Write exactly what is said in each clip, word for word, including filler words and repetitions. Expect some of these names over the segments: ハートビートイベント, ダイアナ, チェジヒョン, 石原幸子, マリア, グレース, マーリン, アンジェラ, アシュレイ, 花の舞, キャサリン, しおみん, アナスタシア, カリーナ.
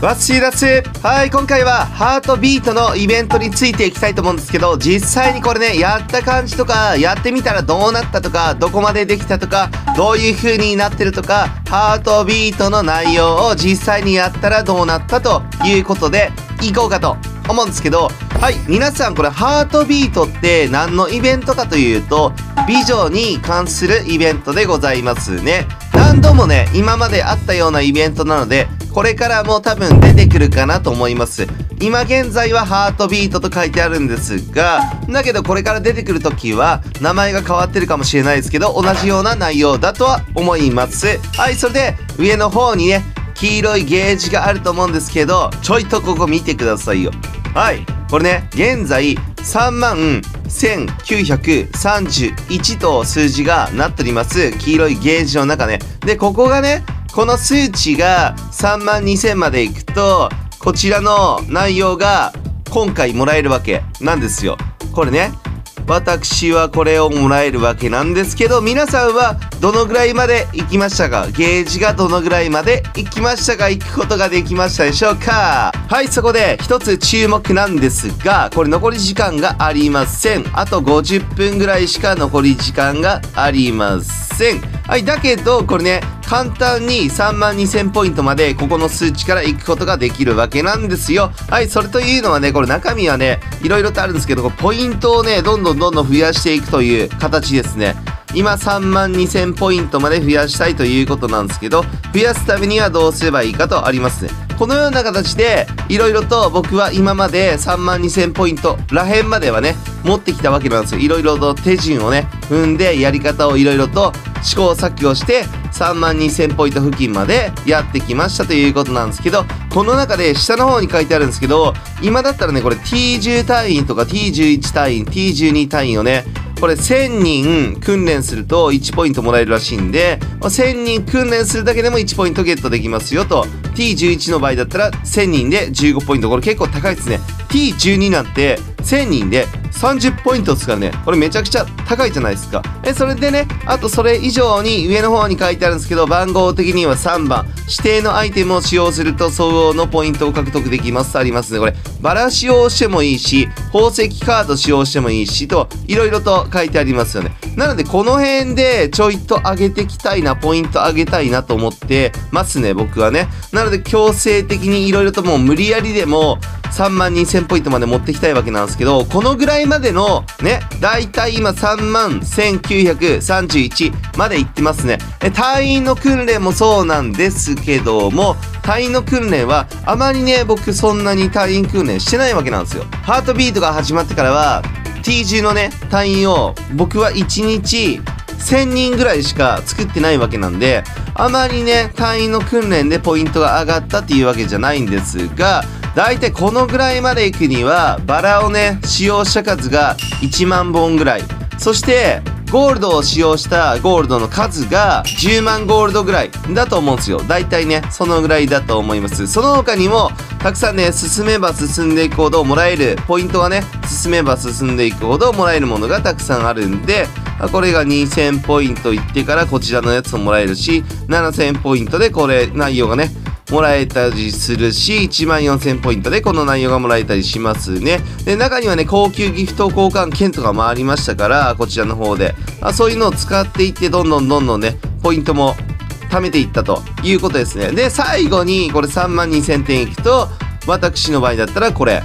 わっしーだっす。はい、今回はハートビートのイベントについていきたいと思うんですけど、実際にこれね、やった感じとか、やってみたらどうなったとか、どこまでできたとか、どういう風になってるとか、ハートビートの内容を実際にやったらどうなったということでいこうかと思うんですけど、はい、皆さんこれハートビートって何のイベントかというと、美女に関するイベントでございますね。何度もね、今まであったようなイベントなので、これからも多分出てくるかなと思います。今現在はハートビートと書いてあるんですが、だけどこれから出てくる時は名前が変わってるかもしれないですけど、同じような内容だとは思います。はい、それで上の方にね、黄色いゲージがあると思うんですけど、ちょいとここ見てくださいよ。はい、これね、現在さんまんせんきゅうひゃくさんじゅういちと数字がなっております。黄色いゲージの中ね。で、ここがね、この数値がさんまんにせんまでいくと、こちらの内容が今回もらえるわけなんですよ。これね、私はこれをもらえるわけなんですけど、皆さんはどのぐらいまで行きましたか？ゲージがどのぐらいまで行きましたか？行くことができましたでしょうか？はい、そこで一つ注目なんですが、これ残り時間がありません。あとごじゅっぷんぐらいしか残り時間がありません。はい、だけどこれね、簡単にさんまんにせんポイントまでここの数値から行くことができるわけなんですよ。はい、それというのはね、これ中身はね、いろいろとあるんですけど、ポイントをね、どんどんどんどん増やしていくという形ですね。今さんまんにせんポイントまで増やしたいということなんですけど、増やすためにはどうすればいいかとありますね。このような形でいろいろと僕は今までさんまんにせんポイントらへんまではね、持ってきたわけなんですよ。いろいろと手順をね、踏んでやり方をいろいろと試行錯誤してさんまんにせんポイント付近までやってきましたということなんですけど、この中で下の方に書いてあるんですけど、今だったらね、これ ティーじゅう 単位とか ティーじゅういち 単位、ティーじゅうに 単位をね、これせんにん訓練するといちポイントもらえるらしいんで、せんにん訓練するだけでもいちポイントゲットできますよと。ティーじゅういち の場合だったらせんにんでじゅうごポイント。これ結構高いですね。ティーじゅうに なんてせんにんでさんじゅうポイントですからね。これめちゃくちゃ高いじゃないですか。え、それでね、あとそれ以上に上の方に書いてあるんですけど、番号的にはさんばん。指定のアイテムを使用すると総合のポイントを獲得できますとありますね。これ、バラ使用してもいいし、宝石カード使用してもいいし、と、いろいろと書いてありますよね。なので、この辺でちょいと上げてきたいな、ポイント上げたいなと思ってますね、僕はね。なので、強制的にいろいろともう無理やりでもさんまんにせんポイントまで持ってきたいわけなんですけど、このぐらいまでのね、だいたい今さんまんせんきゅうひゃくさんじゅういちまでいってますね。隊員の訓練もそうなんですけども、隊員の訓練はあまりね、僕そんなに隊員訓練してないわけなんですよ。ハートビートが始まってからは ティーじゅう のね、隊員を僕はいちにちせんにんぐらいしか作ってないわけなんで、あまりね、隊員の訓練でポイントが上がったっていうわけじゃないんですが、だいたいこのぐらいまで行くには、バラをね、使用した数がいちまん本ぐらい。そして、ゴールドを使用したゴールドの数がじゅうまんゴールドぐらいだと思うんですよ。だいたいね、そのぐらいだと思います。その他にも、たくさんね、進めば進んでいくほどもらえる、ポイントはね、進めば進んでいくほどもらえるものがたくさんあるんで、これがにせんポイントいってからこちらのやつももらえるし、ななせんポイントでこれ、内容がね、もらえたりするし、いちまんよんせんポイントでこの内容がもらえたりしますね。で、中にはね、高級ギフト交換券とかもありましたから、こちらの方で。あ、そういうのを使っていって、どんどんどんどんね、ポイントも貯めていったということですね。で、最後にこれさんまんにせん点いくと、私の場合だったらこれ、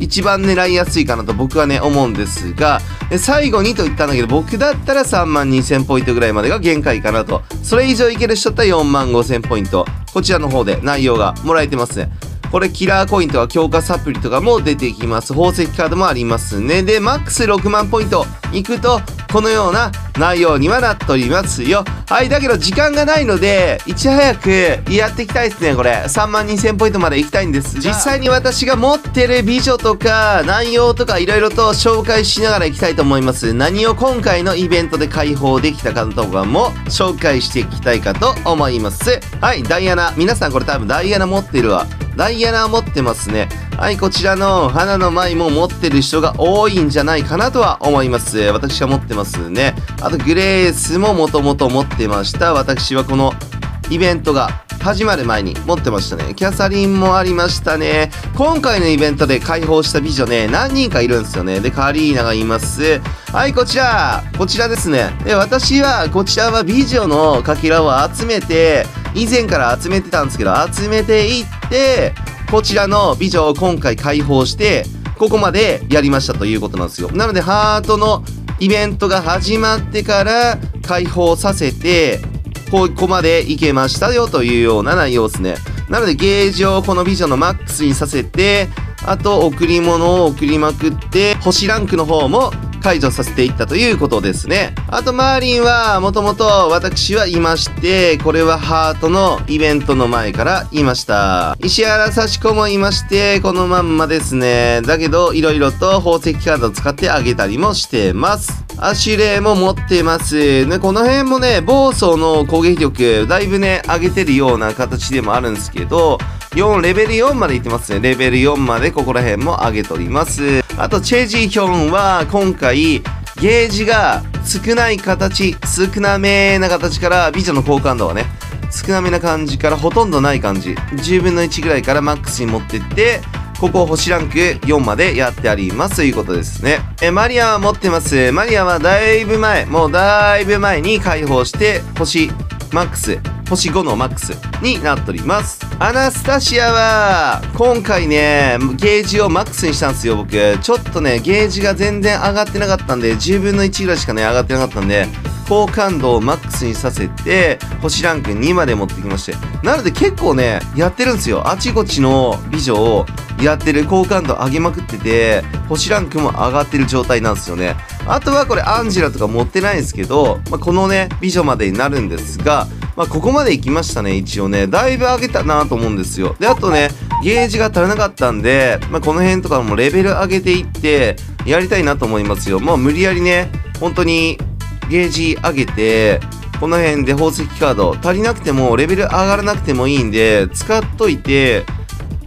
一番狙いやすいかなと僕はね、思うんですが、最後にと言ったんだけど、僕だったらさんまんにせんポイントぐらいまでが限界かなと。それ以上いける人だったらよんまんごせんポイント。こちらの方で内容がもらえてますね。これキラーコインとか強化サプリとかも出てきます。宝石カードもありますね。で、マックスろくまんポイントいくと、このような内容にはなっておりますよ。はい、だけど時間がないので、いち早くやっていきたいですね、これ。さんまんにせんポイントまで行きたいんです。実際に私が持ってる美女とか、内容とかいろいろと紹介しながら行きたいと思います。何を今回のイベントで解放できたかとかも紹介していきたいかと思います。はい、ダイアナ。皆さんこれ多分ダイアナ持ってるわ。ダイアナ持ってますね。はい、こちらの花の舞も持ってる人が多いんじゃないかなとは思います。私は持ってますね。あと、グレースももともと持ってました。私はこのイベントが始まる前に持ってましたね。キャサリンもありましたね。今回のイベントで解放した美女ね、何人かいるんですよね。で、カリーナがいます。はい、こちら。こちらですね。で、私は、こちらは美女のかけらを集めて、以前から集めてたんですけど、集めていって、こちらの美女を今回解放して、ここまでやりましたということなんですよ。なので、ハートのイベントが始まってから解放させて、ここまでいけましたよというような内容ですね。なのでゲージをこの美女のマックスにさせて、あと贈り物を贈りまくって、星ランクの方も解除させていったということですね。あとマーリンはもともと私はいまして、これはハートのイベントの前からいました。石原幸子もいまして、このまんまですね。だけど色々と宝石カードを使ってあげたりもしてます。アシュレイも持ってます。ね、この辺もね、暴走の攻撃力、だいぶね、上げてるような形でもあるんですけど、よん、レベルよんまでいってますね。レベルよんまでここら辺も上げております。あと、チェジヒョンは、今回、ゲージが少ない形、少なめな形から、美女の好感度はね、少なめな感じからほとんどない感じ、じゅうぶんのいちぐらいからマックスに持ってって、ここ星ランクよんまでやってありますということですね。え、マリアは持ってます。マリアはだいぶ前、もうだいぶ前に解放して、星マックス、星ごのマックスになっております。アナスタシアは、今回ね、ゲージをマックスにしたんですよ、僕。ちょっとね、ゲージが全然上がってなかったんで、じゅうぶんのいちぐらいしかね、上がってなかったんで、好感度をマックスにさせて、星ランクにまで持ってきまして。なので結構ね、やってるんですよ。あちこちの美女をやってる、好感度上げまくってて、星ランクも上がってる状態なんですよね。あとはこれアンジェラとか持ってないんですけど、まあ、このね、美女までになるんですが、まあ、ここまで行きましたね、一応ね。だいぶ上げたなと思うんですよ。で、あとね、ゲージが足らなかったんで、まあ、この辺とかもレベル上げていって、やりたいなと思いますよ。もう無理やりね、本当に、ゲージ上げて、この辺で宝石カード足りなくてもレベル上がらなくてもいいんで使っといて、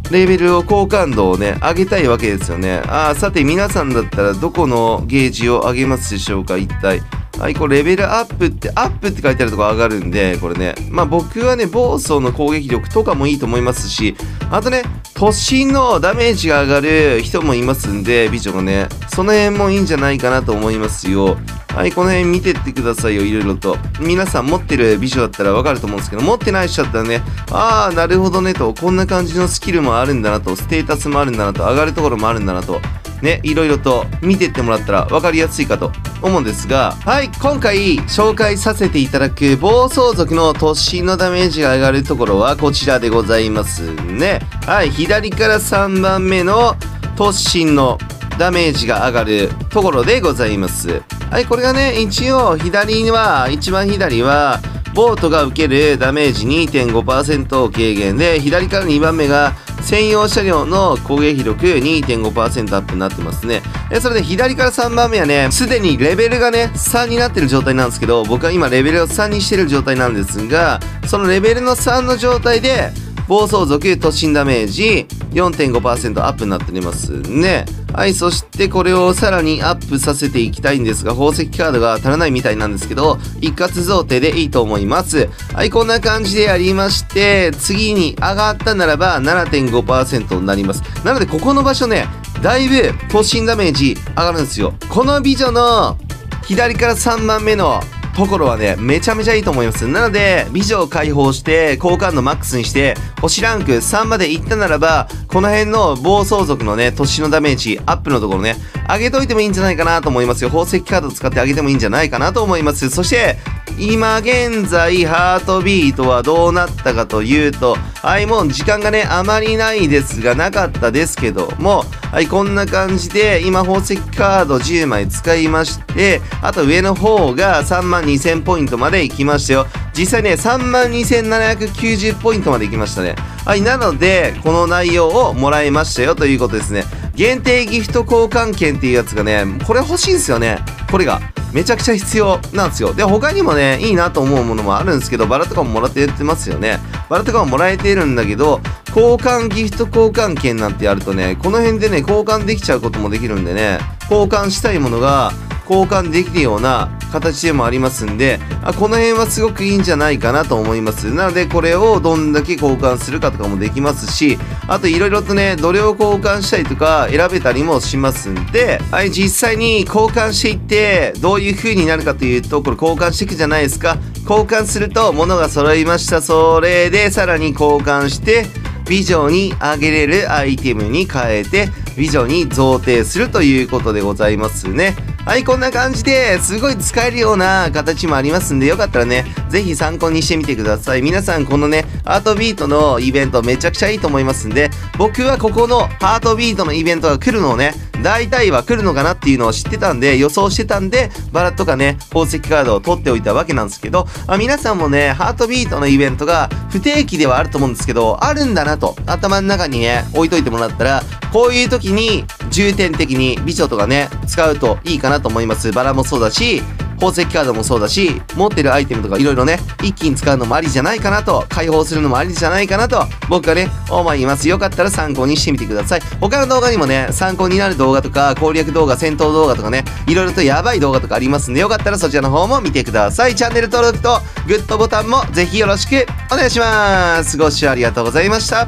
レベルを好感度をね上げたいわけですよね。ああ、さて皆さんだったらどこのゲージを上げますでしょうか、一体。はい、これレベルアップってアップって書いてあるとこ上がるんで、これね、まあ僕はね暴走の攻撃力とかもいいと思いますし、あとね突進のダメージが上がる人もいますんで、美女がねその辺もいいんじゃないかなと思いますよ。はい、この辺見てってくださいよ、いろいろと。皆さん持ってる美女だったらわかると思うんですけど、持ってない人だったらね、ああなるほどねと、こんな感じのスキルもあるんだなと、ステータスもあるんだなと、上がるところもあるんだなとね、いろいろと見てってもらったらわかりやすいかと思うんですが、はい、今回紹介させていただく暴走族の突進のダメージが上がるところはこちらでございますね。はい、左からさんばんめの突進のダメージが上がるところでございます。はい、これがね、一応左は、一番左は、ボートが受けるダメージ にてんごパーセント を軽減で、左からにばんめが、専用車両の攻撃力 にてんごパーセント アップになってますね。で、それで左からさんばんめはね、すでにレベルがね、さんになってる状態なんですけど、僕は今レベルをさんにしてる状態なんですが、そのレベルのさんの状態で、暴走族突進ダメージ よんてんごパーセント アップになっておりますね。はい、そしてこれをさらにアップさせていきたいんですが、宝石カードが足らないみたいなんですけど、一括贈呈でいいと思います。はい、こんな感じでやりまして、次に上がったならば ななてんごパーセント になります。なのでここの場所ね、だいぶ突進ダメージ上がるんですよ。この美女の左からさんばんめのところはね、めちゃめちゃいいと思います。なので、美女を解放して、好感度マックスにして、星ランクさんまで行ったならば、この辺の暴走族のね、突進のダメージ、アップのところね、上げといてもいいんじゃないかなと思いますよ。宝石カード使ってあげてもいいんじゃないかなと思います。そして、今現在、ハートビートはどうなったかというと、はい、もう時間がね、あまりないですが、なかったですけども、はい、こんな感じで、今宝石カードじゅうまい使いまして、あと上の方がさんまんにせんポイントまで行きましたよ。実際ね、さんまんにせんななひゃくきゅうじゅうポイントまで行きましたね。はい、なので、この内容をもらいましたよということですね。限定ギフト交換券っていうやつがね、これ欲しいんですよね。これが。めちゃくちゃ必要なんですよ。で、他にもね、いいなと思うものもあるんですけど、バラとかももらってやってますよね。バラとかももらえてるんだけど、交換ギフト交換券なんてやるとね、この辺でね、交換できちゃうこともできるんでね、交換したいものが、交換できるような形でもありますんで、この辺はすごくいいんじゃないかなと思います。なのでこれをどんだけ交換するかとかもできますし、あといろいろとね、どれを交換したりとか選べたりもしますんで、はい、実際に交換していってどういう風になるかというと、これ交換していくじゃないですか。交換すると物が揃いました。それでさらに交換して美女にあげれるアイテムに変えて美女に贈呈するということでございますね。はい、こんな感じですごい使えるような形もありますんで、よかったらね、ぜひ参考にしてみてください。皆さんこのね、ハートビートのイベントめちゃくちゃいいと思いますんで、僕はここのハートビートのイベントが来るのをね、大体は来るのかなっていうのを知ってたんで、予想してたんで、バラとかね、宝石カードを取っておいたわけなんですけど、あ、皆さんもね、ハートビートのイベントが不定期ではあると思うんですけど、あるんだなと頭の中にね、置いといてもらったら、こういう時に重点的に美女とかね、使うといいかなと思います。バラもそうだし、宝石カードもそうだし、持ってるアイテムとかいろいろね、一気に使うのもありじゃないかなと、解放するのもありじゃないかなと、僕はね、思います。よかったら参考にしてみてください。他の動画にもね、参考になる動画とか、攻略動画、戦闘動画とかね、いろいろとやばい動画とかありますんで、よかったらそちらの方も見てください。チャンネル登録とグッドボタンもぜひよろしくお願いします。ご視聴ありがとうございました。